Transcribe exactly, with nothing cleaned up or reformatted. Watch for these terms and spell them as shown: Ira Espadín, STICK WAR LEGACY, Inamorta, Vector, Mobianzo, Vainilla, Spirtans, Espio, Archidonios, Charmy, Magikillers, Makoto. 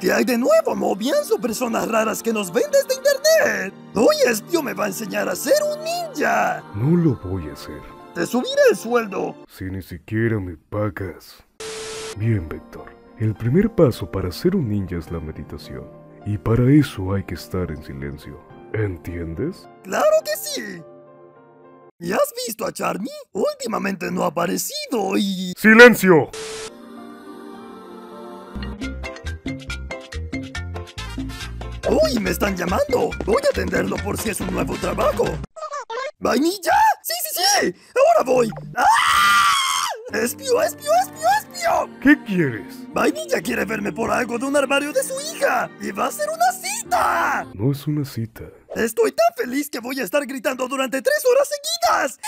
¿Qué hay de nuevo, Mobianzo? Personas raras que nos ven desde internet. Hoy Espio me va a enseñar a ser un ninja. No lo voy a hacer. Te subiré el sueldo. Si ni siquiera me pagas. Bien, Vector. El primer paso para ser un ninja es la meditación. Y para eso hay que estar en silencio. ¿Entiendes? ¡Claro que sí! ¿Y has visto a Charmy? Últimamente no ha aparecido y... ¡Silencio! ¡Uy! ¡Me están llamando! Voy a atenderlo por si es un nuevo trabajo. ¿Vainilla? ¡Sí, sí, sí! ¡Ahora voy! ¡Ah! ¡Espio, espio, espio, espio! ¿Qué quieres? Vainilla quiere verme por algo de un armario de su hija. ¡Y va a ser una cita! No es una cita. Estoy tan feliz que voy a estar gritando durante tres horas seguidas.